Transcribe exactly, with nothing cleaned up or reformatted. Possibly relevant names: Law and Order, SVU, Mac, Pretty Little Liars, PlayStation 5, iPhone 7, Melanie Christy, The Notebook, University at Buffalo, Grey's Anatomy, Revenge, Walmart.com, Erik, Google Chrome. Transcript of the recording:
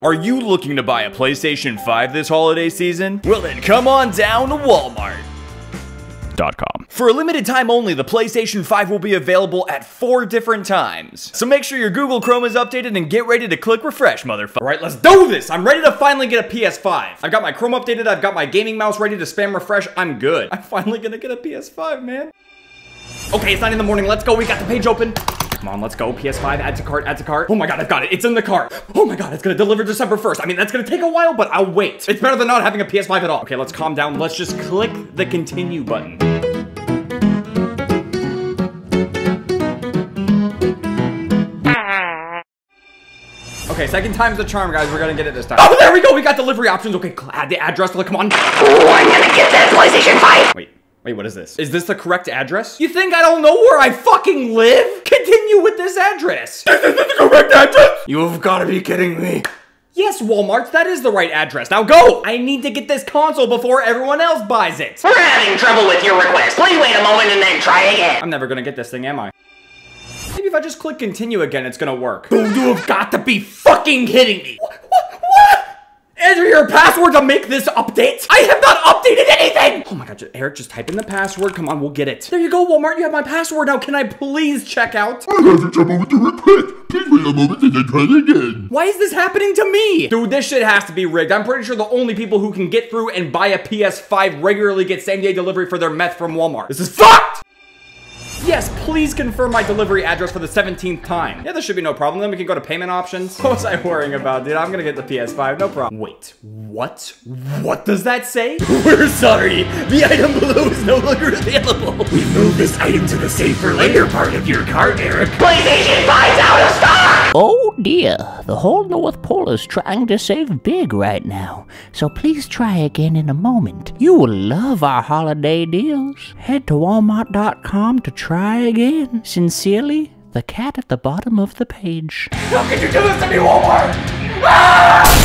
Are you looking to buy a PlayStation five this holiday season? Well then come on down to Walmart dot com. For a limited time only, the PlayStation five will be available at four different times. So make sure your Google Chrome is updated and get ready to click refresh, motherfucker. Alright, let's do this! I'm ready to finally get a P S five. I've got my Chrome updated, I've got my gaming mouse ready to spam refresh, I'm good. I'm finally gonna get a P S five, man. Okay, it's nine in the morning, let's go, we got the page open. Come on, let's go. P S five, add to cart, add to cart. Oh my god, I've got it. It's in the cart. Oh my god, it's gonna deliver December first. I mean, that's gonna take a while, but I'll wait. It's better than not having a P S five at all. Okay, let's calm down. Let's just click the continue button. Okay, second time's the charm, guys. We're gonna get it this time. Oh, there we go. We got delivery options. Okay, add the address. Come on. Oh, I'm gonna get that PlayStation five. Wait. Wait, what is this? Is this the correct address? You think I don't know where I fucking live? Continue with this address. This is the correct address? You've got to be kidding me. Yes, Walmart, that is the right address. Now go! I need to get this console before everyone else buys it. We're having trouble with your request. Please wait a moment and then try again. I'm never gonna get this thing, am I? Maybe if I just click continue again, it's gonna work. You've got to be fucking kidding me. What? What? What? Enter your password to make this update? I have not updated anything! Oh my god, Eric, just type in the password. Come on, we'll get it. There you go, Walmart, you have my password now. Can I please check out? I'm having trouble with the request. Please wait a moment and then try again. Why is this happening to me? Dude, this shit has to be rigged. I'm pretty sure the only people who can get through and buy a P S five regularly get same-day delivery for their meth from Walmart. This is fucked! Yes, please confirm my delivery address for the seventeenth time. Yeah, there should be no problem. Then we can go to payment options. What was I worrying about, dude? I'm gonna get the P S five, no problem. Wait, what? What does that say? We're sorry. The item below is no longer available. We moved this item to the save for later part of your cart, Eric. PlayStation five's out of stock! Oh dear, the whole North Pole is trying to save big right now. So please try again in a moment. You will love our holiday deals. Head to Walmart dot com to try again. Sincerely, the cat at the bottom of the page. How could you do this to me, Walmart? Ah!